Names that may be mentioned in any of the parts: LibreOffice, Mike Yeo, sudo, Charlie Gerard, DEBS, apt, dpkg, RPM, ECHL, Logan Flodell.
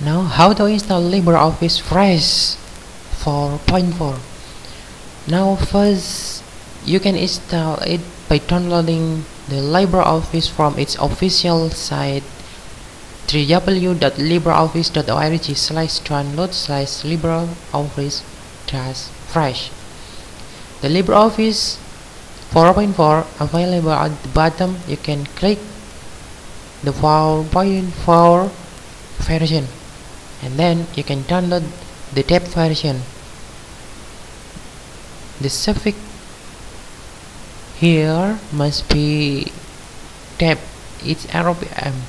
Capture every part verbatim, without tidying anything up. Now, how to install LibreOffice Fresh four point four? Now, first, you can install it by downloading the LibreOffice from its official site w w w dot libreoffice dot org slash download slash LibreOffice dash fresh. The LibreOffice four point four available at the bottom. You can click the four point four version and then you can download the depth version. The suffix here must be depth, it's R P M,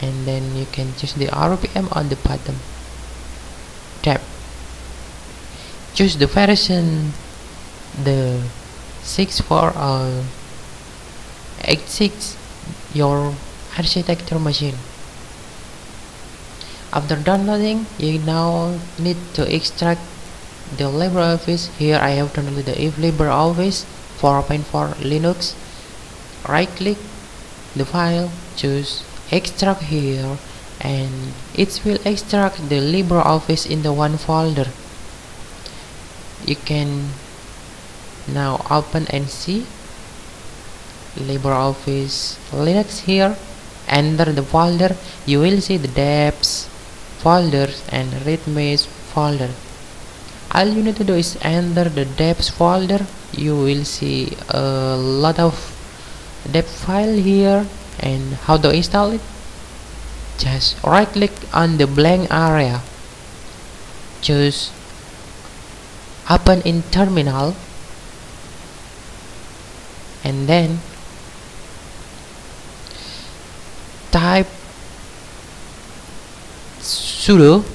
and then you can choose the R P M on the bottom. Depth, choose the version, the six four or eight six, your architecture machine. After downloading, you now need to extract the LibreOffice. Here I have downloaded the if LibreOffice four point four Linux. Right click the file, choose extract here, and it will extract the LibreOffice into one folder. You can now open and see LibreOffice Linux here. Enter the folder, you will see the D E B S folders and readmes folder. All you need to do is enter the D E B S folder. You will see a lot of D E B S file here. And how to install it? Just right click on the blank area, choose open in terminal, and then type sudo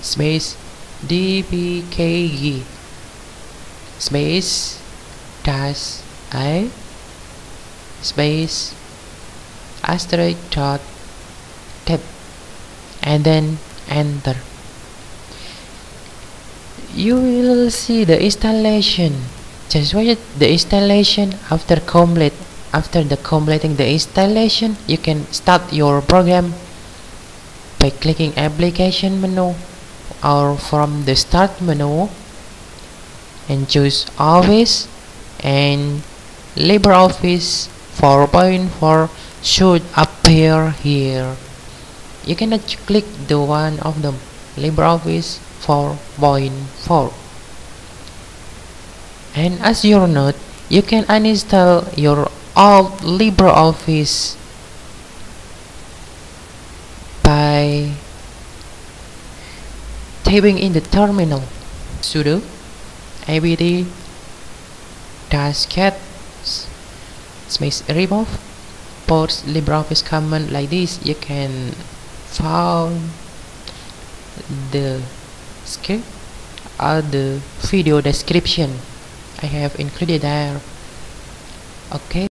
space dpkg space dash a space asterisk dot tab, and then enter. You will see the installation. Just wait the installation. After complete after the completing the installation, you can start your program by clicking application menu or from the start menu and choose Office, and LibreOffice four point four should appear here. You cannot click the one of them, LibreOffice four point four. And as your note, you can uninstall your old LibreOffice by typing in the terminal sudo apt dash cat space remove post LibreOffice command. Like this, you can find the script or the video description I have included there. Okay.